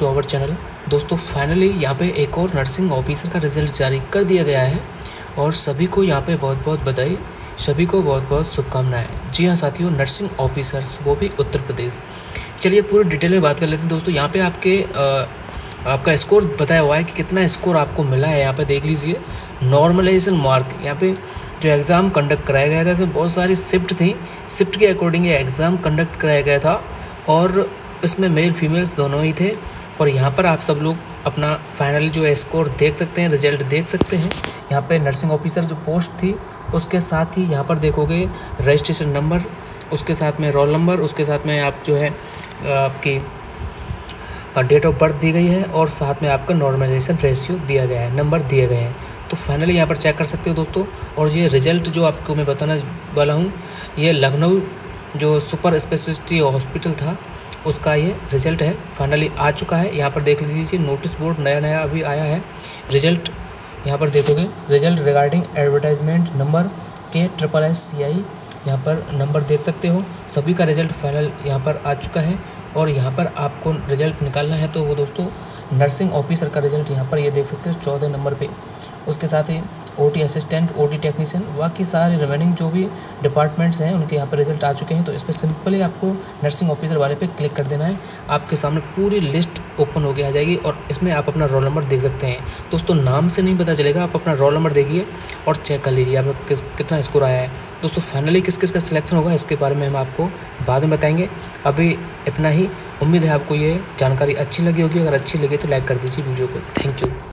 To our channel. दोस्तों finally यहाँ पे एक और नर्सिंग ऑफिसर का रिजल्ट जारी कर दिया गया है और सभी को यहाँ पे बहुत बहुत बधाई, सभी को बहुत बहुत शुभकामनाएं। जी हाँ साथियों, नर्सिंग ऑफिसर्स, वो भी उत्तर प्रदेश। चलिए पूरे डिटेल में बात कर लेते हैं। दोस्तों यहाँ पे आपके आपका स्कोर बताया हुआ है कि कितना स्कोर आपको मिला है, यहाँ पे देख लीजिए। नॉर्मलाइजेशन मार्क, यहाँ पे जो एग्ज़ाम कंडक्ट कराया गया था इसमें बहुत सारी शिफ्ट थी, शिफ्ट के अकॉर्डिंग ये एग्ज़ाम कंडक्ट कराया गया था और इसमें मेल फीमेल्स दोनों ही थे। और यहाँ पर आप सब लोग अपना फाइनल जो है स्कोर देख सकते हैं, रिजल्ट देख सकते हैं। यहाँ पे नर्सिंग ऑफिसर जो पोस्ट थी उसके साथ ही यहाँ पर देखोगे रजिस्ट्रेशन नंबर, उसके साथ में रोल नंबर, उसके साथ में आप जो है आपकी डेट ऑफ बर्थ दी गई है और साथ में आपका नॉर्मलाइजेशन रेशियो दिया गया है, नंबर दिए गए हैं। तो फाइनली यहाँ पर चेक कर सकते हो दोस्तों। और ये रिज़ल्ट जो आपको मैं बताने वाला हूँ, ये लखनऊ जो सुपर स्पेशलिटी हॉस्पिटल था उसका ये रिज़ल्ट है, फाइनली आ चुका है। यहाँ पर देख लीजिए नोटिस बोर्ड नया नया अभी आया है। रिज़ल्ट यहाँ पर देखोगे, result regarding advertisement number K SSCI, यहाँ पर नंबर देख सकते हो। सभी का रिज़ल्ट फाइनल यहाँ पर आ चुका है और यहाँ पर आपको रिज़ल्ट निकालना है। तो वो दोस्तों नर्सिंग ऑफिसर का रिज़ल्ट यहाँ पर ये देख सकते हो 14 नंबर पे। उसके साथ ही OT असिस्टेंट, OT टेक्नीशियन, बाकी सारे रिमेनिंग जो भी डिपार्टमेंट्स हैं उनके यहाँ पर रिज़ल्ट आ चुके हैं। तो इस पर सिंपली आपको नर्सिंग ऑफिसर वाले पे क्लिक कर देना है, आपके सामने पूरी लिस्ट ओपन होके आ जाएगी और इसमें आप अपना रोल नंबर देख सकते हैं। दोस्तों नाम से नहीं पता चलेगा, आप अपना रोल नंबर देखिए और चेक कर लीजिए आप कितना स्कोर आया है। दोस्तों फाइनली किस किस का सिलेक्शन होगा इसके बारे में हम आपको बाद में बताएंगे, अभी इतना ही। उम्मीद है आपको ये जानकारी अच्छी लगी होगी, अगर अच्छी लगी तो लाइक कर दीजिए वीडियो को। Thank you.